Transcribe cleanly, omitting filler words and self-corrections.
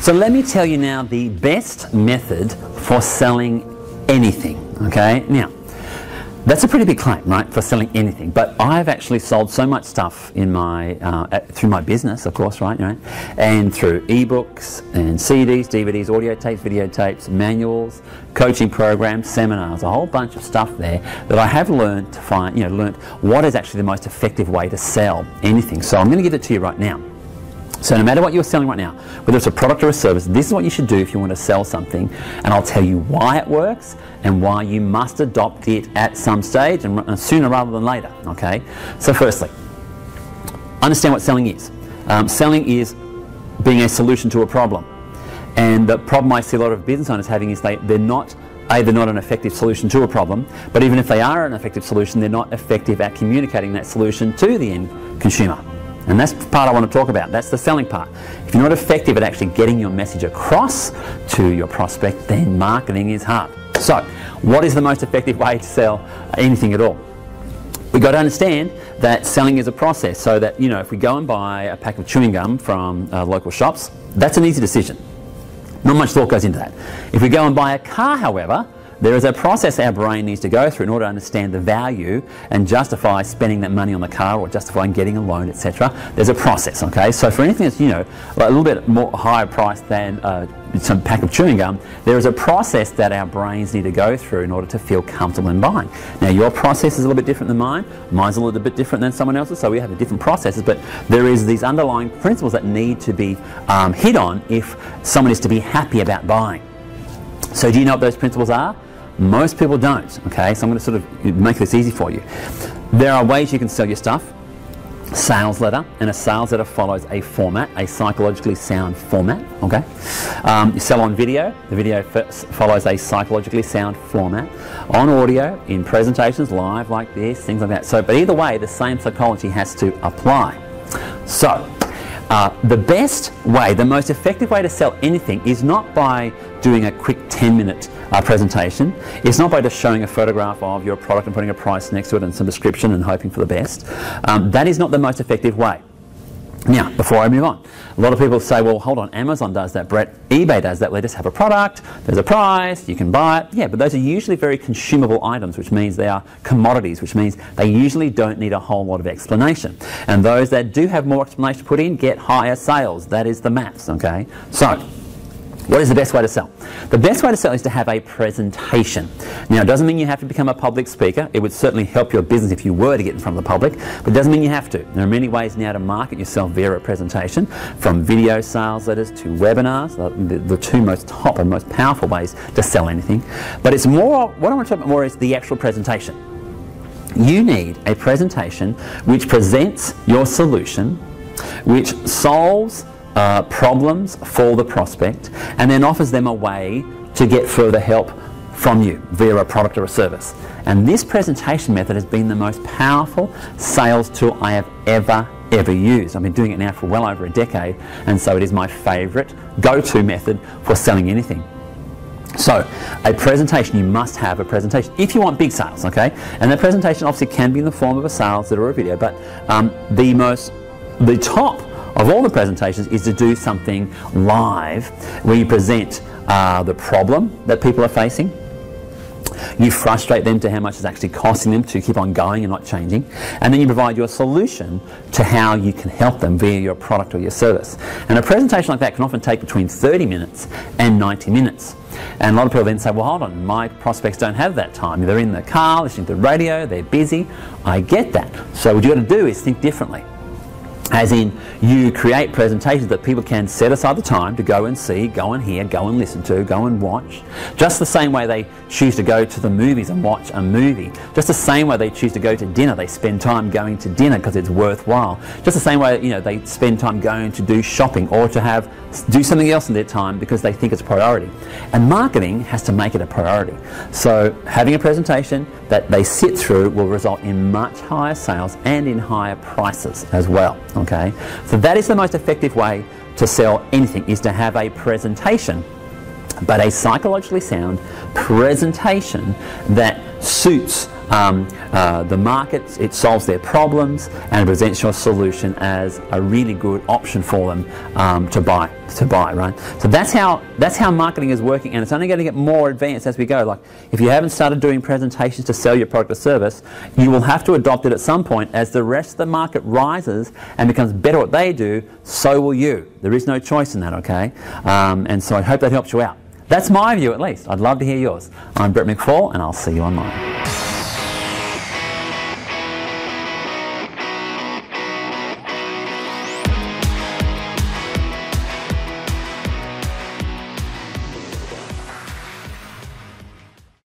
So let me tell you now the best method for selling anything, okay? Now, that's a pretty big claim, right, for selling anything, but I've actually sold so much stuff in my, through my business, of course, right, and through ebooks and CDs, DVDs, audio tapes, videotapes, manuals, coaching programs, seminars, a whole bunch of stuff there that I have learned to find, learned what is actually the most effective way to sell anything. So I'm going to give it to you right now. So no matter what you're selling right now, whether it's a product or a service, this is what you should do if you want to sell something, and I'll tell you why it works and why you must adopt it at some stage and sooner rather than later, okay? So firstly, understand what selling is. Selling is being a solution to a problem, and the problem I see a lot of business owners having is they're not either not an effective solution to a problem, but even if they are an effective solution, they're not effective at communicating that solution to the end consumer. And that's the part I want to talk about. That's the selling part. If you're not effective at actually getting your message across to your prospect, then marketing is hard. So, what is the most effective way to sell anything at all? We've got to understand that selling is a process, so that, if we go and buy a pack of chewing gum from local shops, that's an easy decision. Not much thought goes into that. If we go and buy a car, however, there is a process our brain needs to go through in order to understand the value and justify spending that money on the car or justifying getting a loan, etc. There's a process, okay? So for anything that's, a little bit more higher price than some pack of chewing gum, there is a process that our brains need to go through in order to feel comfortable in buying. Now, your process is a little bit different than mine. Mine's a little bit different than someone else's, so we have different processes, but there is these underlying principles that need to be hit on if someone is to be happy about buying. So do you know what those principles are? Most people don't, okay? So I'm going to sort of make this easy for you. There are ways you can sell your stuff. Sales letter, and a sales letter follows a format, a psychologically sound format, okay? You sell on video, the video follows a psychologically sound format. On audio, in presentations, live like this, things like that. So, but either way, the same psychology has to apply. So, the best way, the most effective way to sell anything is not by doing a quick 10-minute presentation. It's not by just showing a photograph of your product and putting a price next to it and some description and hoping for the best. That is not the most effective way. Now, before I move on, a lot of people say, well, hold on, Amazon does that, Brett, eBay does that, they just have a product, there's a price, you can buy it. Yeah, but those are usually very consumable items, which means they are commodities, which means they usually don't need a whole lot of explanation. And those that do have more explanation put in get higher sales. That is the maths, okay? So, what is the best way to sell? The best way to sell is to have a presentation. Now, it doesn't mean you have to become a public speaker. It would certainly help your business if you were to get in front of the public, but it doesn't mean you have to. There are many ways now to market yourself via a presentation, from video sales letters to webinars, the two most top and most powerful ways to sell anything. But it's more, what I want to talk about more is the actual presentation. You need a presentation which presents your solution, which solves problems for the prospect, and then offers them a way to get further help from you via a product or a service. And this presentation method has been the most powerful sales tool I have ever used. I've been doing it now for well over a decade, and so it is my favorite go-to method for selling anything. So, a presentation, you must have a presentation if you want big sales, okay? And the presentation obviously can be in the form of a sales letter or a video, but the top of all the presentations is to do something live where you present the problem that people are facing. You frustrate them to how much it's actually costing them to keep on going and not changing, and then you provide your solution to how you can help them via your product or your service. And a presentation like that can often take between 30 minutes and 90 minutes. And a lot of people then say, well, hold on, my prospects don't have that time. They're in the car, listening to the radio, they're busy. I get that. So what you've got to do is think differently. As in, you create presentations that people can set aside the time to go and see, go and hear, go and listen to, go and watch. Just the same way they choose to go to the movies and watch a movie. Just the same way they choose to go to dinner. They spend time going to dinner because it's worthwhile. Just the same way, they spend time going to do shopping or to do something else in their time because they think it's a priority. And marketing has to make it a priority. So having a presentation that they sit through will result in much higher sales and in higher prices as well. Okay, so that is the most effective way to sell anything, is to have a presentation, but a psychologically sound presentation that suits the markets, it solves their problems and presents your solution as a really good option for them to buy, right? So that's how marketing is working, and it's only going to get more advanced as we go. Like, if you haven't started doing presentations to sell your product or service, you will have to adopt it at some point. As the rest of the market rises and becomes better at what they do, so will you. There is no choice in that, okay? And so I hope that helps you out. That's my view, at least. I'd love to hear yours. I'm Brett McFall, and I'll see you online.